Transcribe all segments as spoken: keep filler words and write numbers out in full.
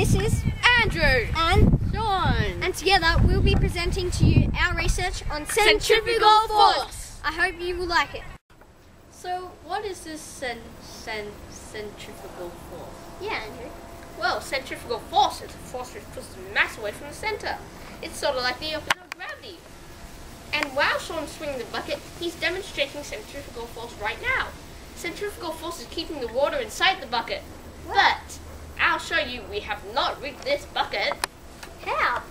this is Andrew and Sean, and together we'll be presenting to you our research on centrifugal force. I hope you will like it. So what is this cent cent centrifugal force? Yeah, Andrew. Well, centrifugal force is a force which pushes the mass away from the centre. It's sort of like the opposite of gravity. And while Sean's swinging the bucket, he's demonstrating centrifugal force right now. Centrifugal force is keeping the water inside the bucket. What? But I'll show you we have not rigged this bucket. How?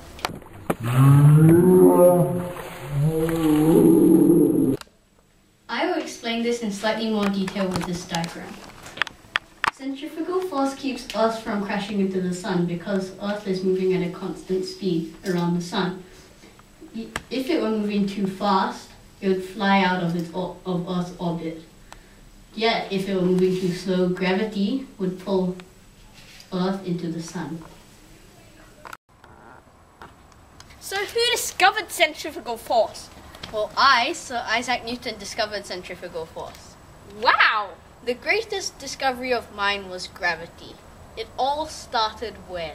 I will explain this in slightly more detail with this diagram. Centrifugal force keeps Earth from crashing into the sun because Earth is moving at a constant speed around the sun. If it were moving too fast, it would fly out of its or of Earth's orbit. Yet, if it were moving too slow, gravity would pull Earth into the sun. So who discovered centrifugal force? Well, I, Sir Isaac Newton, discovered centrifugal force. Wow! The greatest discovery of mine was gravity. It all started when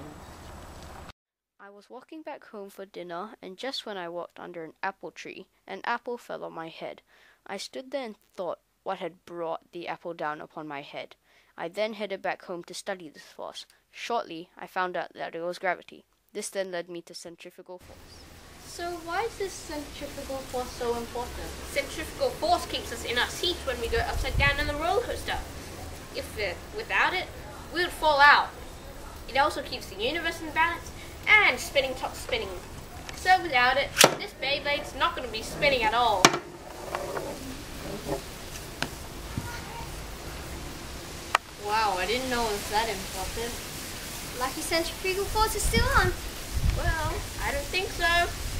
I was walking back home for dinner, and just when I walked under an apple tree, an apple fell on my head. I stood there and thought what had brought the apple down upon my head. I then headed back home to study this force. Shortly, I found out that it was gravity. This then led me to centrifugal force. So why is this centrifugal force so important? Centrifugal force keeps us in our seats when we go upside down in the roller coaster. If uh, without it, we would fall out. It also keeps the universe in balance and spinning top spinning. So without it, this Beyblade's not going to be spinning at all. Wow, I didn't know it was that important. Lucky centrifugal force is still on. Well, I don't think so.